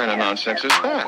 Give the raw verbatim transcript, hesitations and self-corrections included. kind of nonsense is that?